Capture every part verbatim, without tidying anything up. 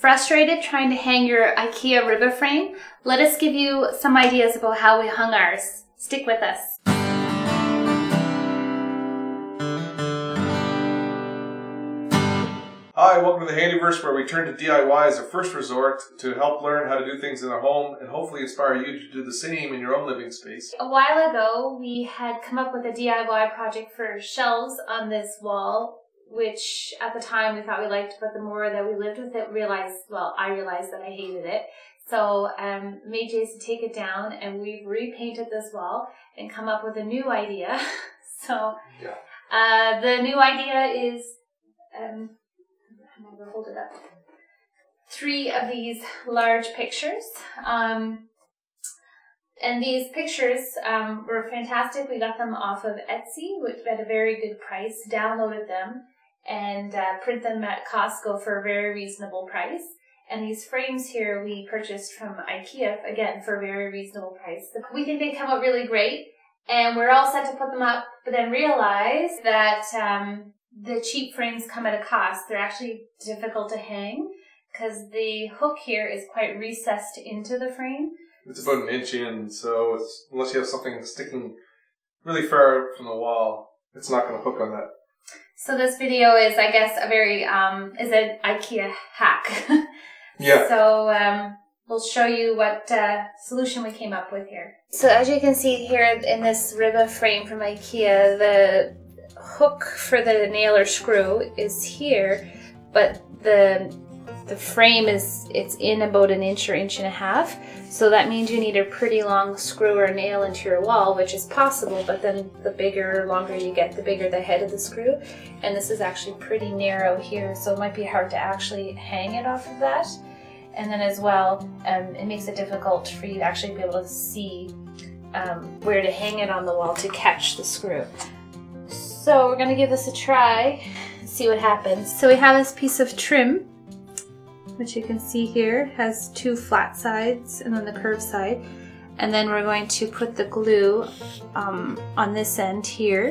Frustrated trying to hang your IKEA Ribba frame? Let us give you some ideas about how we hung ours. Stick with us. Hi, welcome to the Handyverse, where we turn to D I Y as a first resort to help learn how to do things in our home and hopefully inspire you to do the same in your own living space. A while ago, we had come up with a D I Y project for shelves on this wall, which at the time we thought we liked, but the more that we lived with it, realized, well, I realized that I hated it. So um, made Jason take it down, and we've repainted this wall and come up with a new idea. So yeah. uh, the new idea is, um, I'm going to hold it up, three of these large pictures. Um, And these pictures um, were fantastic. We got them off of Etsy, which at a very good price, downloaded them, and uh, print them at Costco for a very reasonable price. And these frames here we purchased from IKEA, again, for a very reasonable price. We think they come out really great, and we're all set to put them up, but then realize that um, the cheap frames come at a cost. They're actually difficult to hang because the hook here is quite recessed into the frame. It's about an inch in, so it's, unless you have something sticking really far from the wall, it's not going to hook on that. So this video is, I guess, a very, um, is an IKEA hack. Yeah. So um, we'll show you what uh, solution we came up with here. So as you can see here in this Ribba frame from IKEA, the hook for the nail or screw is here, but the The frame is, it's in about an inch or inch and a half, so that means you need a pretty long screw or nail into your wall, which is possible, but then the bigger, longer you get, the bigger the head of the screw. And this is actually pretty narrow here, so it might be hard to actually hang it off of that. And then as well, um, it makes it difficult for you to actually be able to see um, where to hang it on the wall to catch the screw. So we're going to give this a try and see what happens. So we have this piece of trim, which you can see here has two flat sides and then the curved side, and then we're going to put the glue um, on this end here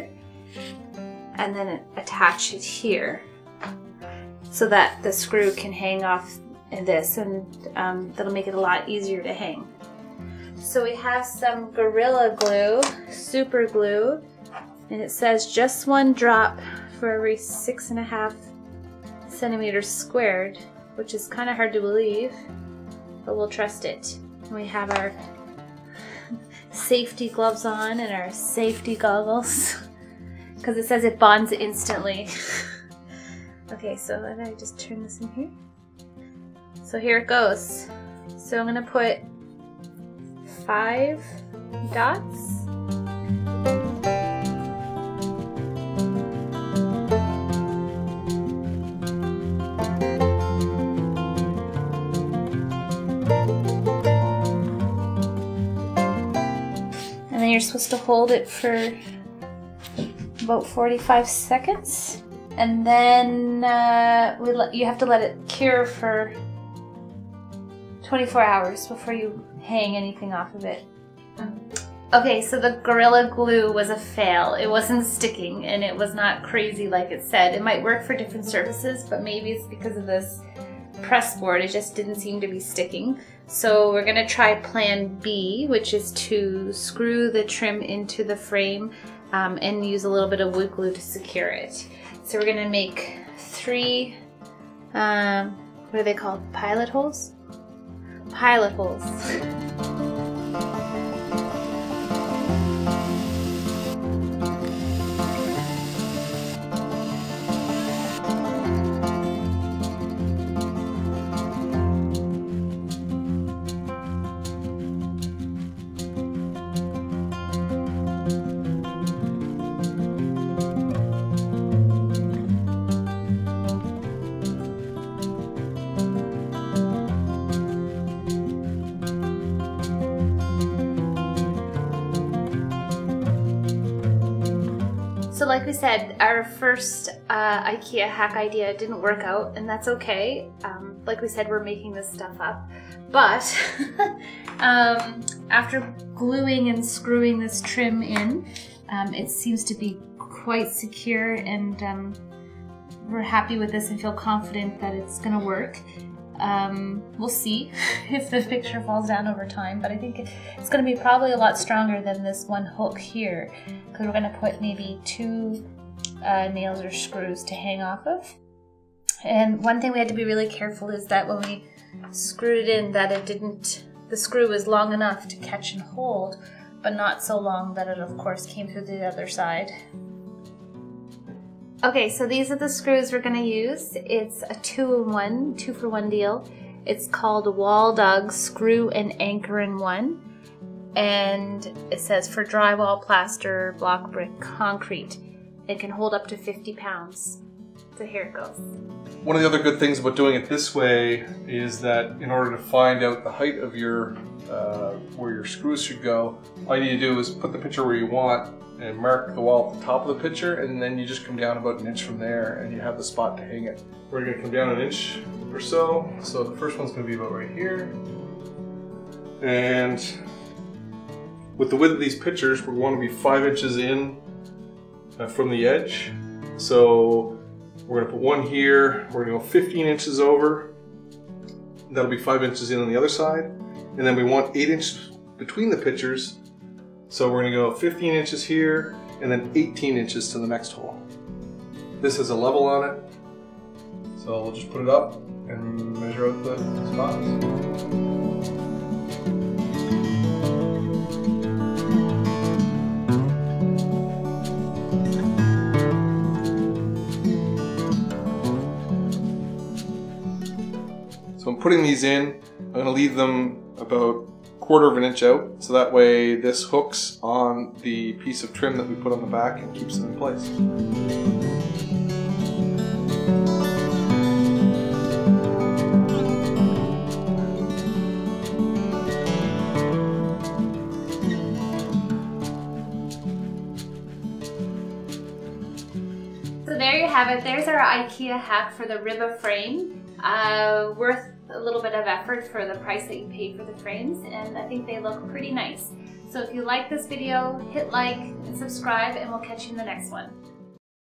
and then attach it here so that the screw can hang off in this, and um, that'll make it a lot easier to hang. So we have some Gorilla Glue, super glue, and it says just one drop for every six and a half centimeters squared, which is kind of hard to believe, but we'll trust it. We have our safety gloves on and our safety goggles, because it says it bonds instantly. Okay, so let me just turn this in here. So here it goes. So I'm gonna put five dots. You're supposed to hold it for about forty-five seconds, and then uh, we let, you have to let it cure for twenty-four hours before you hang anything off of it. Okay, so the Gorilla Glue was a fail. It wasn't sticking, and it was not crazy like it said. It might work for different surfaces, but maybe it's because of this press board, it just didn't seem to be sticking. So we're gonna try plan B, which is to screw the trim into the frame um, and use a little bit of wood glue to secure it. So we're gonna make three, um, what are they called? Pilot holes? Pilot holes. So like we said, our first uh, IKEA hack idea didn't work out, and that's okay. Um, like we said, we're making this stuff up. But um, after gluing and screwing this trim in, um, it seems to be quite secure, and um, we're happy with this and feel confident that it's gonna work. Um, we'll see if the picture falls down over time, but I think it's going to be probably a lot stronger than this one hook here, because we're going to put maybe two uh, nails or screws to hang off of. And one thing we had to be really careful is that when we screwed it in, that it didn't, the screw was long enough to catch and hold, but not so long that it of course came through the other side. Okay, so these are the screws we're gonna use. It's a two-in-one, two-for-one deal. It's called Walldog Screw and Anchor in One. And it says for drywall, plaster, block, brick, concrete. It can hold up to fifty pounds. So here it goes. One of the other good things about doing it this way is that in order to find out the height of your, uh, where your screws should go, all you need to do is put the picture where you want and mark the wall at the top of the picture, and then you just come down about an inch from there and you have the spot to hang it. We're gonna come down an inch or so. So the first one's gonna be about right here. And with the width of these pictures, we wanna be five inches in uh, from the edge. So we're gonna put one here, we're gonna go fifteen inches over. That'll be five inches in on the other side. And then we want eight inches between the pictures. So we're gonna go fifteen inches here and then eighteen inches to the next hole. This has a level on it. So we'll just put it up and measure out the spots. So I'm putting these in, I'm gonna leave them about quarter of an inch out, so that way this hooks on the piece of trim that we put on the back and keeps them in place. So there you have it, there's our IKEA hack for the Ribba frame. Uh, worth a little bit of effort for the price that you pay for the frames, and I think they look pretty nice. So if you like this video, hit like and subscribe, and we'll catch you in the next one.